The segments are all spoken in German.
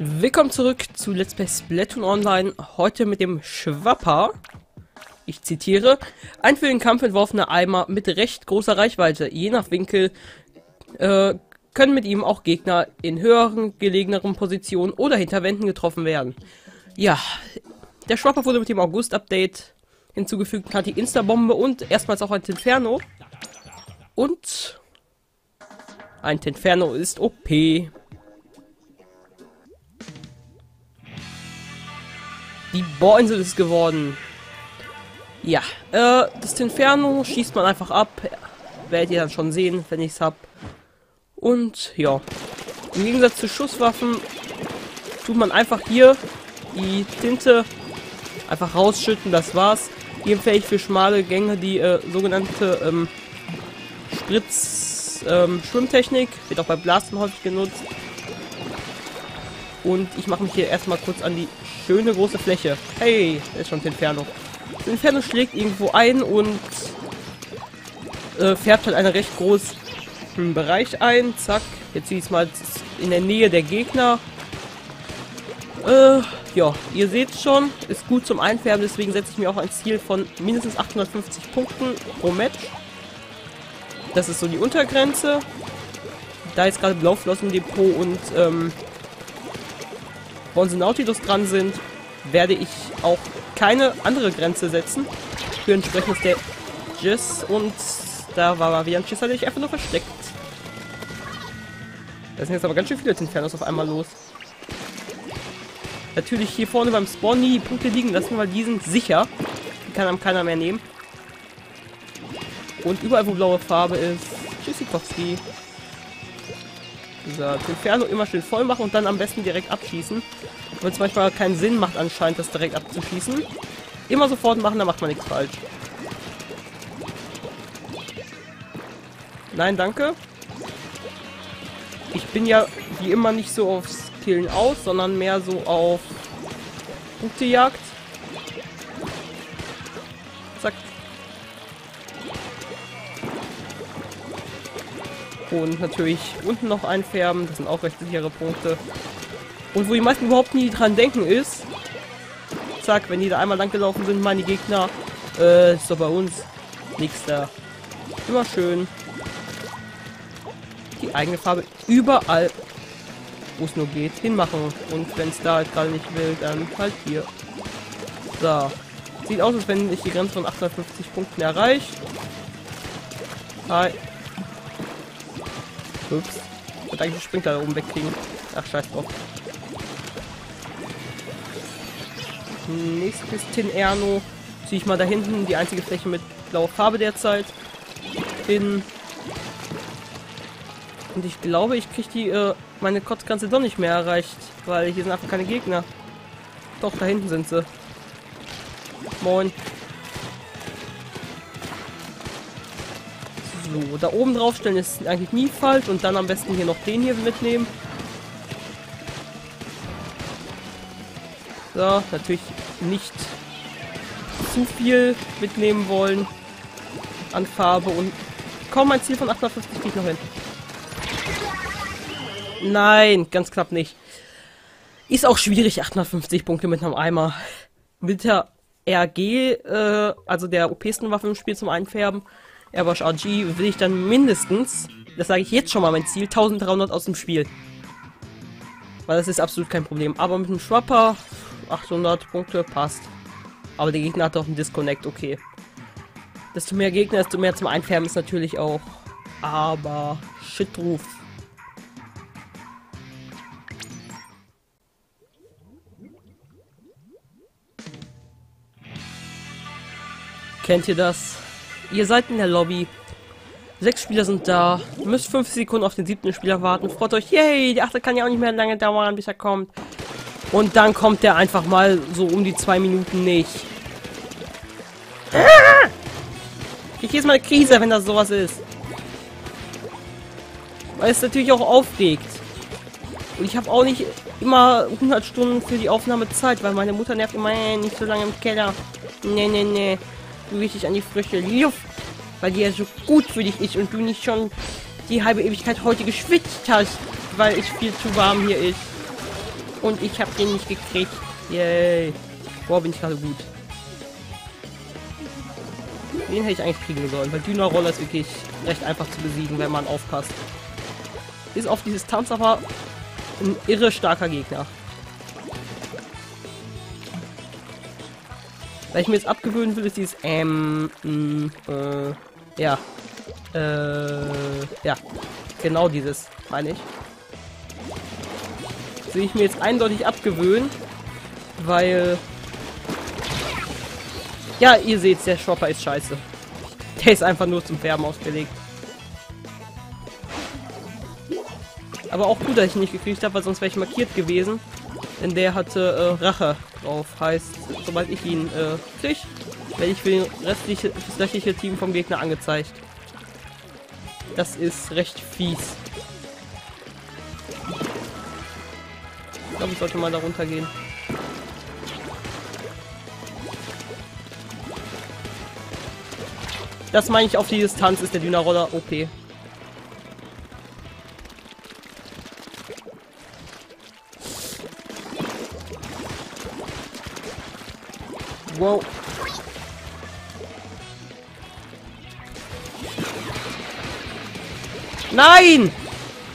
Willkommen zurück zu Let's Play Splatoon Online, heute mit dem Schwapper, ich zitiere, ein für den Kampf entworfener Eimer mit recht großer Reichweite, je nach Winkel können mit ihm auch Gegner in höheren, gelegeneren Positionen oder hinter Wänden getroffen werden. Ja, der Schwapper wurde mit dem August-Update hinzugefügt, hat die Instabombe und erstmals auch ein Tinferno und ein Tinferno ist OP. Die Bohrinsel ist geworden. Ja, das Tinferno schießt man einfach ab. Werdet ihr dann schon sehen, wenn ich es hab. Und ja, im Gegensatz zu Schusswaffen tut man einfach hier die Tinte einfach rausschütten. Das war's. Hier empfehle ich für schmale Gänge die sogenannte Spritz-Schwimmtechnik. Wird auch bei Blasten häufig genutzt. Und ich mache mich hier erstmal kurz an die schöne große Fläche. Hey, da ist schon Tinferno. Tinferno schlägt irgendwo ein und färbt halt einen recht großen Bereich ein. Zack. Jetzt ziehe ich es mal in der Nähe der Gegner. Ja, ihr seht schon, ist gut zum Einfärben. Deswegen setze ich mir auch ein Ziel von mindestens 850 Punkten pro Match. Das ist so die Untergrenze. Da ist gerade Blauflossen im Depot und wo unsere Nautilus dran sind, werde ich auch keine andere Grenze setzen. Für entsprechendes der Giss und da war wieder ein Giss, hatte ich einfach nur versteckt. Da sind jetzt aber ganz schön viele Tinfernos auf einmal los. Natürlich hier vorne beim Spawn nie die Punkte liegen lassen, weil die sind sicher. Die kann einem keiner mehr nehmen. Und überall, wo blaue Farbe ist, Tschüssikowski. Dieser Tinferno immer schön voll machen und dann am besten direkt abschießen. Weil es manchmal keinen Sinn macht anscheinend, das direkt abzuschießen. Immer sofort machen, da macht man nichts falsch. Nein, danke. Ich bin ja wie immer nicht so aufs Killen aus, sondern mehr so auf Punktejagd. Zack. Und natürlich unten noch einfärben, das sind auch recht sichere Punkte. Und wo die meisten überhaupt nie dran denken ist, zack, wenn die da einmal lang gelaufen sind, meine Gegner, ist doch bei uns nichts da. Immer schön die eigene Farbe überall, wo es nur geht, hinmachen. Und wenn es da halt gerade nicht will, dann halt hier. So. Sieht aus, als wenn ich die Grenze von 850 Punkten erreiche. Hi. Ups. Ich wollte eigentlich den Sprinkler da oben wegkriegen. Ach, scheiß drauf. Nächstes Tinferno ziehe ich mal da hinten. Die einzige Fläche mit blauer Farbe derzeit. Hin. Und ich glaube, ich kriege die, meine Kotzgrenze doch nicht mehr erreicht. Weil hier sind einfach keine Gegner. Doch, da hinten sind sie. Moin. So, da oben drauf stellen ist eigentlich nie falsch und dann am besten hier noch den hier mitnehmen. So, natürlich nicht zu viel mitnehmen wollen an Farbe und kaum mein Ziel von 850 krieg ich noch hin. Nein, ganz knapp nicht. Ist auch schwierig, 850 Punkte mit einem Eimer. Mit der RG, also der OPsten Waffe im Spiel zum Einfärben. Airwash RG will ich dann mindestens, das sage ich jetzt schon mal, mein Ziel, 1300 aus dem Spiel. Weil das ist absolut kein Problem. Aber mit dem Schwapper, 800 Punkte, passt. Aber der Gegner hat doch einen Disconnect, okay. Desto mehr Gegner, desto mehr zum Einfärben ist natürlich auch. Aber Shitruf. Kennt ihr das? Ihr seid in der Lobby, 6 Spieler sind da, müsst 5 Sekunden auf den 7. Spieler warten, freut euch, yay, die 8. kann ja auch nicht mehr lange dauern, bis er kommt. Und dann kommt der einfach mal so um die 2 Minuten nicht. Ah! Ich kriege jetzt mal eine Krise, wenn das sowas ist. Weil es natürlich auch aufregt. Und ich habe auch nicht immer 100 Stunden für die Aufnahme Zeit, weil meine Mutter nervt immer, nicht so lange im Keller. Nee, nee, nee. Du wichtig an die frische Luft, weil die ja so gut für dich ist und du nicht schon die halbe Ewigkeit heute geschwitzt hast, weil es viel zu warm hier ist. und ich habe den nicht gekriegt. Yay. Boah, bin ich gerade gut. Den hätte ich eigentlich kriegen sollen, weil Dynaroller ist wirklich recht einfach zu besiegen, wenn man aufpasst. Ist auf die Distanz aber ein irre starker Gegner. Weil ich mir jetzt abgewöhnen will, ist dieses ja, genau dieses, meine ich. Das will ich mir jetzt eindeutig abgewöhnen, weil... Ja, ihr seht, der Shopper ist scheiße. Der ist einfach nur zum Färben ausgelegt. Aber auch gut, dass ich ihn nicht gekriegt habe, weil sonst wäre ich markiert gewesen. Denn der hatte Rache drauf. Heißt, sobald ich ihn kriege, werde ich für das restliche Team vom Gegner angezeigt. Das ist recht fies. Ich glaube, ich sollte mal da runter gehen. Das meine ich, auf die Distanz ist der Dynaroller OP. Wow. Nein!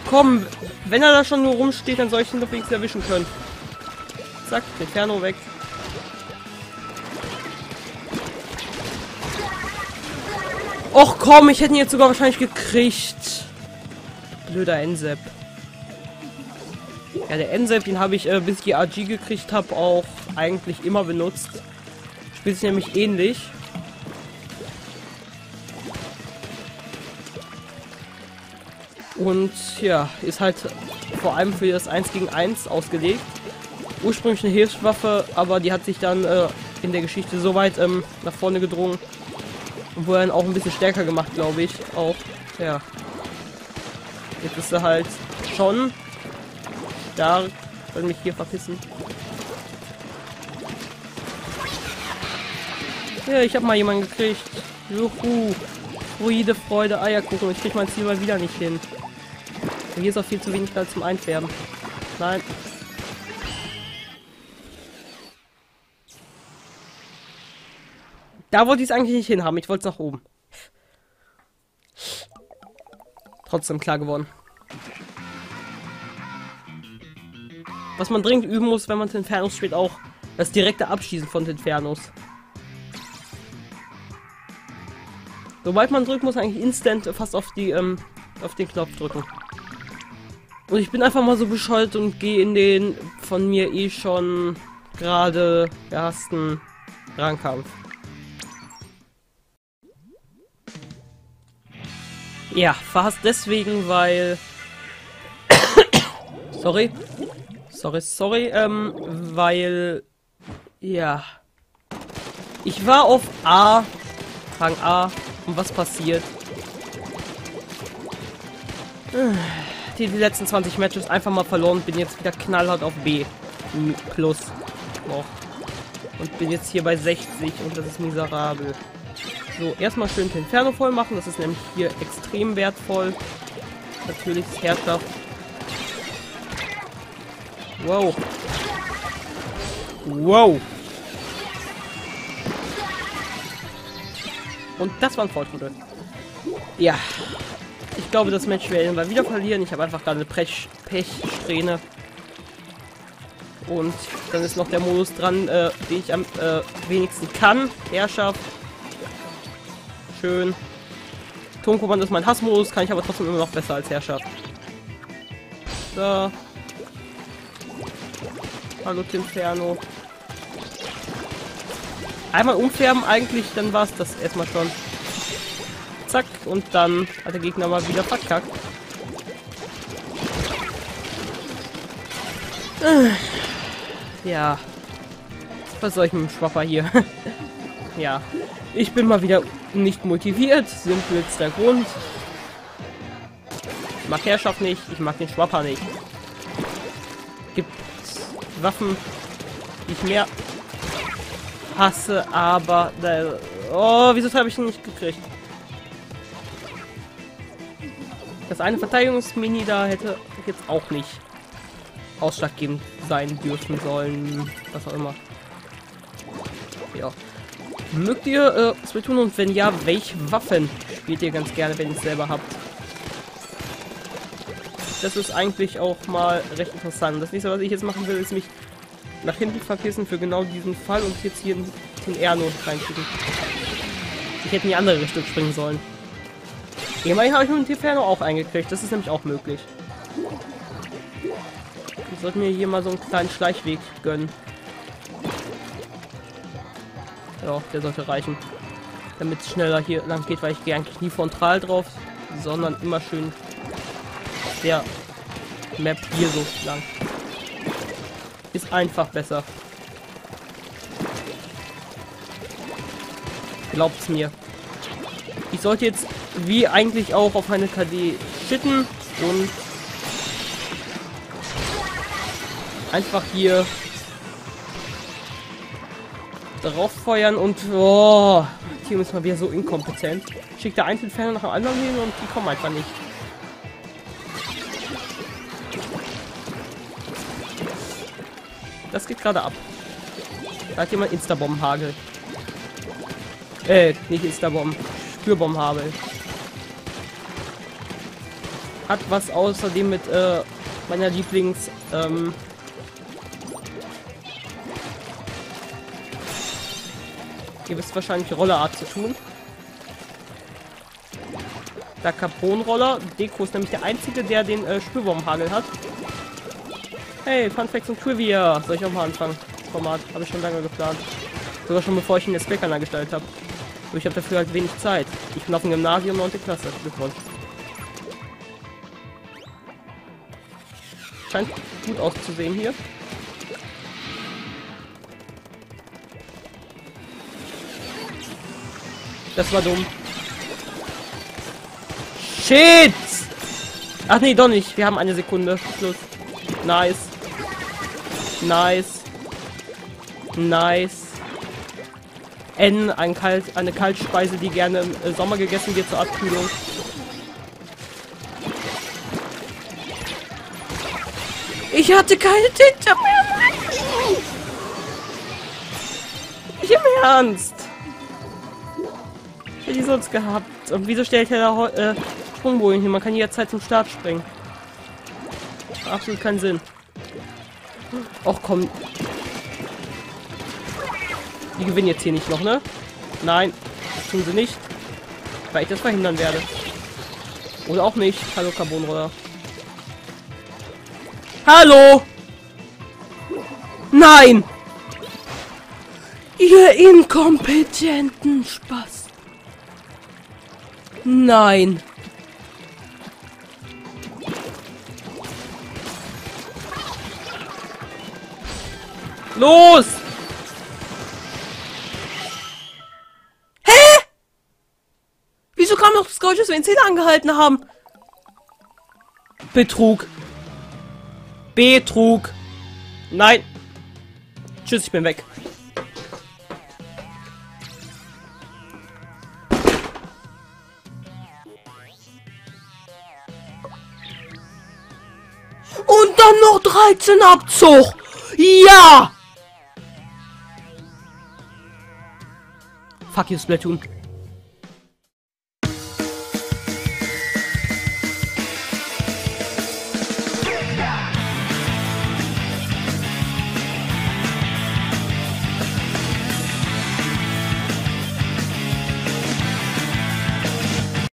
Komm, wenn er da schon nur rumsteht, dann soll ich ihn doch wenigstens erwischen können. Zack, den Ferno weg. Och komm, ich hätte ihn jetzt sogar wahrscheinlich gekriegt. Blöder Ensep. Ja, der Ensep, den habe ich, bis ich die RG gekriegt habe, auch eigentlich immer benutzt. Spielt sich nämlich ähnlich. Und ja, ist halt vor allem für das 1 gegen 1 ausgelegt. Ursprünglich eine Hilfswaffe, aber die hat sich dann in der Geschichte so weit nach vorne gedrungen. Und wurde dann auch ein bisschen stärker gemacht, glaube ich. Auch, ja. Jetzt ist er halt schon stark. Ich will mich hier verpissen. Ja, ich habe mal jemanden gekriegt. Juhu. Ruide, Freude, Eierkuchen. Ich krieg mein Ziel mal wieder nicht hin. Und hier ist auch viel zu wenig Platz zum Einfärben. Nein. Da wollte ich es eigentlich nicht hinhaben. Ich wollte es nach oben. Trotzdem klar geworden. Was man dringend üben muss, wenn man den Infernos spielt, auch das direkte Abschießen von den Infernos. Sobald man drückt, muss man eigentlich instant fast auf die auf den Knopf drücken. Und ich bin einfach mal so bescheuert und gehe in den von mir eh schon gerade ersten Rangkampf. Ja, fast deswegen, weil... sorry, weil... Ja... Ich war auf A, Rang A, und was passiert? Die letzten 20 Matches einfach mal verloren, bin jetzt wieder knallhart auf B. Plus noch. Und bin jetzt hier bei 60 und das ist miserabel. So, erstmal schön den Inferno voll machen, das ist nämlich hier extrem wertvoll. Natürlich ist härter. Wow. Wow. Und das war ein Fortschritt. Ja. Ich glaube, das Match werden wir wieder verlieren. Ich habe einfach gerade eine Pechsträhne. Und dann ist noch der Modus dran, den ich am wenigsten kann. Herrschaft. Schön. Tonkommando ist mein Hassmodus, kann ich aber trotzdem immer noch besser als Herrschaft. Da. Hallo Timferno. Einmal umfärben eigentlich, dann war es das erstmal schon. Zack, und dann hat der Gegner mal wieder verkackt. Ja. Was soll ich mit dem Schwapper hier? Ja. Ich bin mal wieder nicht motiviert, simpelst der Grund. Ich mag Herrschaft nicht, ich mag den Schwapper nicht. Gibt Waffen, die ich mehr hasse, aber... Oh, wieso habe ich ihn nicht gekriegt? Das eine Verteidigungsmini da hätte ich jetzt auch nicht. ausschlaggebend sein dürfen sollen, was auch immer. Ja. Mögt ihr Splatoon und wenn ja, welche Waffen spielt ihr ganz gerne, wenn ihr es selber habt? Das ist eigentlich auch mal recht interessant. Das nächste, was ich jetzt machen will, ist mich nach hinten verpissen für genau diesen Fall und jetzt hier den Erno reinschicken. Ich hätte in die andere Richtung springen sollen. Immerhin habe ich mit dem Inferno auch eingekriegt. Das ist nämlich auch möglich. Ich sollte mir hier mal so einen kleinen Schleichweg gönnen. Ja, der sollte reichen. Damit es schneller hier lang geht, weil ich gehe eigentlich nie frontal drauf, sondern immer schön der Map hier so lang. Ist einfach besser. Glaubt's mir. Ich sollte jetzt wie eigentlich auch auf eine KD schitten und einfach hier drauf feuern und oh, das Team ist mal wieder so inkompetent. Schickt der einzelne Ferner nach dem anderen hin und die kommen einfach nicht. Das geht gerade ab. Da hat jemand Instabombenhagel. Nicht Instabomben. Spürbombhagel. Hat was außerdem mit meiner Lieblings ihr wisst wahrscheinlich Rollerart zu tun. Der Capron-Roller. Deko ist nämlich der einzige, der den Spürbombhagel hat. Hey, Fun Facts und Trivia. Soll ich auch mal anfangen? Das Format habe ich schon lange geplant. Sogar schon bevor ich ihn jetzt Speckern angestellt habe. Aber ich habe dafür halt wenig Zeit. Ich bin auf dem Gymnasium 9. Klasse. Glückwunsch. Scheint gut auszusehen hier. Das war dumm. Shit! Ach nee, doch nicht. Wir haben eine Sekunde. Schluss. Nice. Nice. Nice. N, eine Kaltspeise, die gerne im Sommer gegessen wird zur Abkühlung. Ich hatte keine Tinte mehr. Nicht im Ernst. Ich hätte die sonst gehabt. Und wieso stelle ich da Sprungbojen hin? Man kann jederzeit zum Start springen. Absolut keinen Sinn. Och komm. Die gewinnen jetzt hier nicht noch, ne? Nein, das tun sie nicht. Weil ich das verhindern werde. Oder auch nicht. Hallo, Carbonroller. Hallo! Nein! Ihr inkompetenten Spaß! Nein! Los! Hä? Wieso kam noch das Geräusch, dass wir den Zähler angehalten haben? Betrug. Betrug. Nein. Tschüss, ich bin weg. Und dann noch 13 Abzug. Ja! Fuck you, Splatoon.